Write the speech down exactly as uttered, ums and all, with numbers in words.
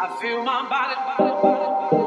I feel my body, body, body, body.